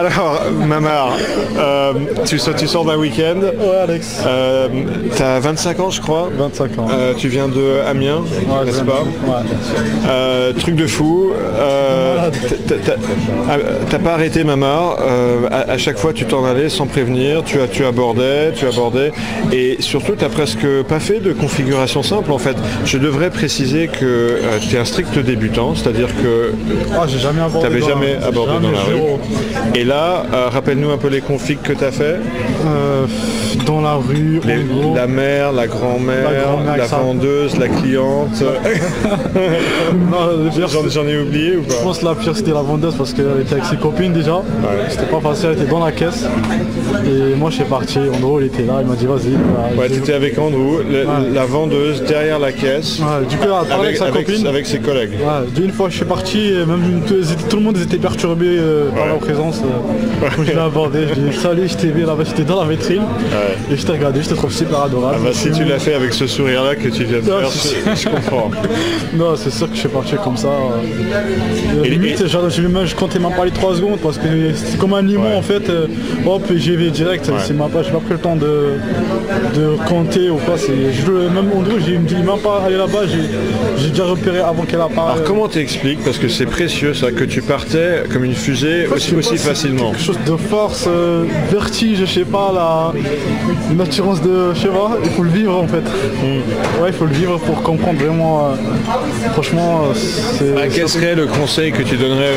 Alors, Maamar, tu sors d'un week-end. Ouais, Alex. T'as 25 ans, je crois. 25 ans. Tu viens de Amiens, ouais, n'est-ce pas? Ouais. Truc de fou. T'as pas arrêté, Maamar. À chaque fois, tu t'en allais sans prévenir. Tu abordais. Et surtout, t'as presque pas fait de configuration simple, en fait. Je devrais préciser que t'es un strict débutant, c'est-à-dire que... Ah, j'ai jamais abordé. T'avais jamais abordé dans la rue. Et là, rappelle-nous un peu les configs que t'as fait. Dans la rue, la mère, la grand-mère, la vendeuse, la cliente. J'en ai oublié ou pas? Je pense que la pire c'était la vendeuse parce qu'elle était avec ses copines déjà. Ouais. C'était pas facile, elle était dans la caisse. Et moi je suis parti, Andrew il était là, il m'a dit vas-y. Ouais, t'étais avec Andrew, la vendeuse derrière la caisse. Ouais, du coup, elle a parlé avec sa copine. Avec ses collègues. Ouais, une fois je suis parti, même tout le monde était perturbé par leur présence. Quand je l'ai abordé, je dis salut, je t'ai vu là-bas, j'étais dans la vitrine. Ouais. Et je t'ai regardé, je te trouve super adorable. Ah bah si tu l'as fait avec ce sourire là que tu viens de faire, je comprends. Non, c'est sûr que je suis parti comme ça. Limite, je comptais même parler 3 secondes parce que c'est comme un limon en fait. Hop, j'y vais direct. C'est ma page, j'ai pas pris le temps de compter ou pas. Même Andrew, il me dit même pas aller là-bas, j'ai déjà repéré avant qu'elle apparaisse. Alors comment t'expliques, parce que c'est précieux ça, que tu partais comme une fusée aussi facilement? Quelque chose de force, vertige, je sais pas là. Une attirance de chez moi, il faut le vivre en fait. Ouais, il faut le vivre pour comprendre vraiment. Franchement, c'est... quel serait le conseil que tu donnerais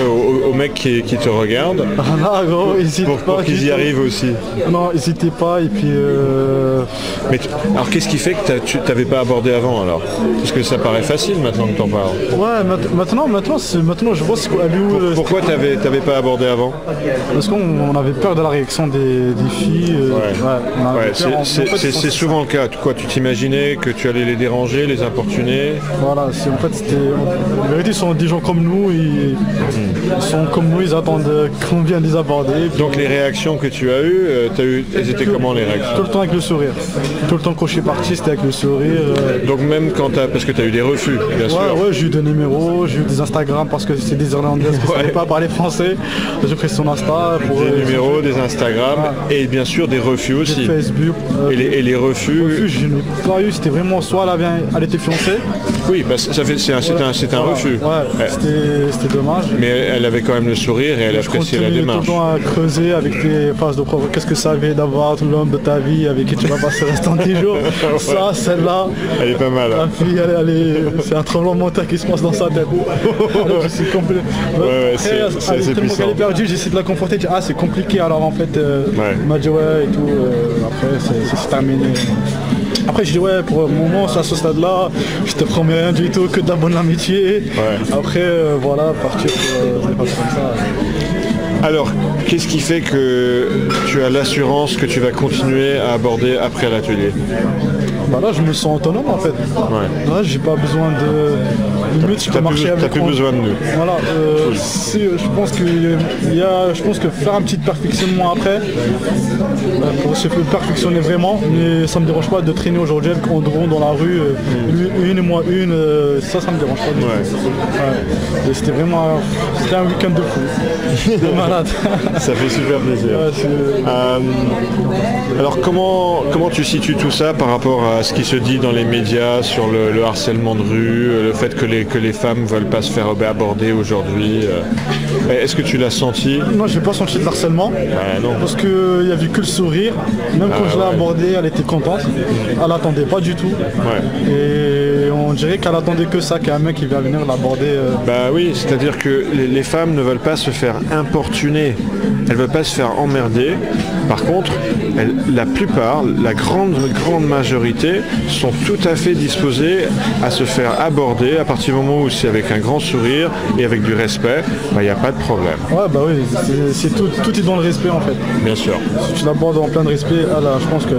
aux mecs qui te regardent? Ah gros, hésite pas. Pour qu'ils y arrivent aussi. Non, n'hésitez pas et puis... Mais alors qu'est-ce qui fait que tu t'avais pas abordé avant alors? Parce que ça paraît facile maintenant que t'en parles. Ouais, maintenant je vois ce qu'elle est où... Pourquoi t'avais pas abordé avant? Parce qu'on avait peur de la réaction des filles. C'est souvent le cas. Quoi, tu t'imaginais que tu allais les déranger, les importuner? Voilà, en fait c'était... En vérité, ils sont des gens comme nous, ils sont comme nous, ils attendent qu'on vienne les aborder. Puis... Donc les réactions que tu as eues, elles étaient comment les réactions? Tout le temps avec le sourire. Tout le temps quand je suis parti, c'était avec le sourire. Donc même quand tu as... Parce que tu as eu des refus, bien sûr. Ouais, j'ai eu des numéros, j'ai eu des Instagram parce que c'est des Irlandaises qui ne savaient pas parler français. J'ai pris son Insta pour... Des numéros, des Instagram et bien sûr des refus aussi. Facebook, et les refus... je n'ai pas eu, c'était vraiment soit elle était fiancée. Oui, bah, c'était un refus. Ouais. C'était dommage. Mais elle avait quand même le sourire et elle appréciait la démarche. Je continue tout le temps à creuser avec des phases de preuve. Qu'est-ce que ça avait d'avoir l'homme de ta vie avec qui tu vas passer le restant des jours? Ouais. Ça, celle-là... Elle est pas mal. La fille, c'est un tremblement mental qui se passe dans sa tête. C'est complet. C'est puissant. Qu'elle est perdue, j'essaie de la conforter. Je dis, c'est compliqué. Alors en fait, m'a dit ouais et tout. Après, c'est terminé. Après, je dis, ouais, pour le moment, à ce stade-là, je te promets rien du tout, que de la bonne amitié. Ouais. Après, voilà, partir comme ça. Alors, qu'est-ce qui fait que tu as l'assurance que tu vas continuer à aborder après l'atelier? Bah là, je me sens autonome, en fait. Ouais. Là, j'ai pas besoin de... Limite, je peux marcher avec... T'as plus besoin de nous. Voilà. Je pense que faire un petit perfectionnement après, pour se perfectionner vraiment, mais ça me dérange pas de traîner aujourd'hui avec Andron dans la rue, une et moi une, ça me dérange pas du tout. Ouais. Ouais. C'était vraiment... C'était un week-end de fou. De malade. Ça fait super plaisir. Ouais, alors, comment tu situes tout ça par rapport à ce qui se dit dans les médias sur le harcèlement de rue, le fait que les femmes veulent pas se faire aborder aujourd'hui? Est-ce que tu l'as senti? Non, j'ai pas senti de harcèlement. Non. Parce qu'il n'y avait que le sourire. Même quand je l'ai abordée, elle était contente. Elle attendait pas du tout. Ouais. Et on dirait qu'elle attendait que ça, qu'un mec qui va venir l'aborder. Bah oui, c'est-à-dire que les femmes ne veulent pas se faire importuner. Elles veulent pas se faire emmerder. Par contre, la plupart, la grande majorité, sont tout à fait disposées à se faire aborder à partir du moment où c'est avec un grand sourire et avec du respect, il n'y a pas de problème. Ouais, bah oui, c'est tout est dans le respect en fait. Bien sûr. Si tu l'abordes en plein de respect, je pense que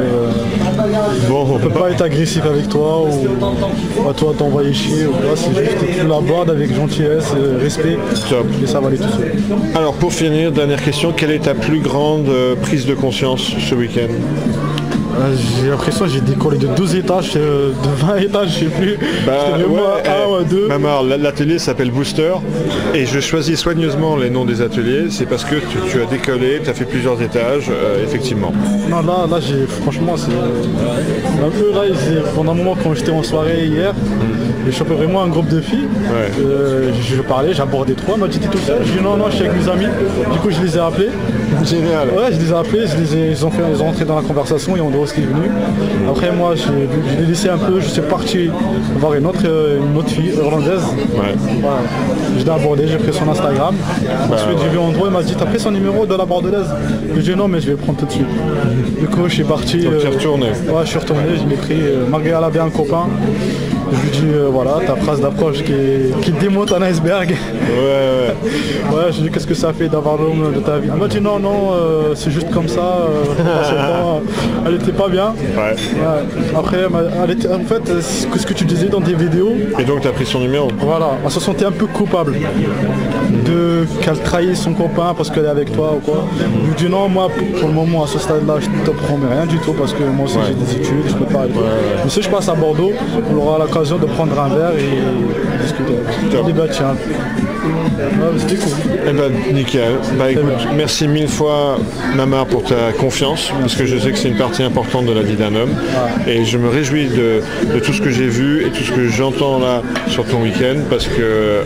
on peut pas être agressif avec toi ou à toi t'envoyer chier ou quoi, c'est juste que tu l'abordes avec gentillesse, respect. Top. Et ça va aller tout seul. Alors pour finir, dernière question, quelle est ta plus grande prise de conscience ce week-end? J'ai l'impression que j'ai décollé de 12 étages, de 20 étages, je sais plus. Bah, ouais, à 1 ou à 2. Maamar, l'atelier s'appelle Booster et je choisis soigneusement les noms des ateliers. C'est parce que tu as décollé, tu as fait plusieurs étages, effectivement. Non, là j'ai franchement, c'est un peu là, pendant un moment quand j'étais en soirée hier, je chopais vraiment un groupe de filles. Ouais. Je parlais, j'abordais trois, moi j'étais tout seul. Je dis non, je suis avec mes amis. Du coup, je les ai appelés. Génial. Ouais, je les ai appelés, ils ont entré dans la conversation et Andros qui est venu. Après moi, je l'ai laissé un peu, je suis parti voir une autre fille irlandaise. Ouais. Voilà. Je l'ai abordée, j'ai pris son Instagram. Ensuite j'ai vu Andrew, il m'a dit t'as pris son numéro de la bordelaise. Je lui ai dit non mais je vais le prendre tout de suite. Du coup je suis parti. Donc tu es retourné. Ouais, je suis retourné, je l'ai pris. Malgré elle avait un copain. Je lui dis voilà, ta phrase d'approche qui démonte un iceberg. Ouais. Ouais, je lui dis qu'est-ce que ça fait d'avoir l'homme de ta vie. Elle m'a dit non, c'est juste comme ça. Elle était pas bien. Ouais. Ouais. Après, en fait, ce que tu disais dans tes vidéos. Et donc tu as pris son numéro. Voilà, elle se sentait un peu coupable de qu'elle trahisse son copain parce qu'elle est avec toi ou quoi. Je lui dis non, moi pour le moment à ce stade-là, je te promets rien du tout parce que moi aussi j'ai des études, je peux pas. Mais si je passe à Bordeaux, on aura l'occasion de prendre un verre et discuter. Top. Débat, tiens. Ouais, c'était cool. Eh ben nickel. Bah écoute, merci mille fois Maamar pour ta confiance, parce que je sais que c'est une partie importante de la vie d'un homme. Ouais. Et je me réjouis de tout ce que j'ai vu et tout ce que j'entends là sur ton week-end, parce que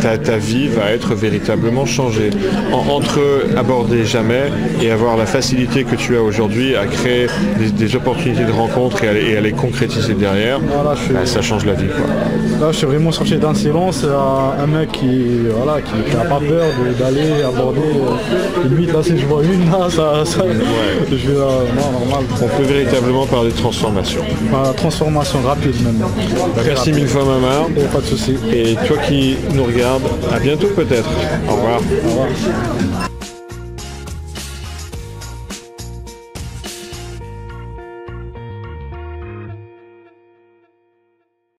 ta vie va être véritablement changée. Entre aborder jamais et avoir la facilité que tu as aujourd'hui à créer des opportunités de rencontre et à les concrétiser derrière, voilà, ça change la vie, quoi. Là je suis vraiment sorti d'un silence à un mec qui n'a pas peur d'aller aborder limite là si je vois une là ça je vais normal. On peut véritablement parler de transformation. Transformation rapide même. Merci mille fois Maamar. Pas de soucis. Et toi qui nous regardes, à bientôt peut-être. Au revoir. Au revoir.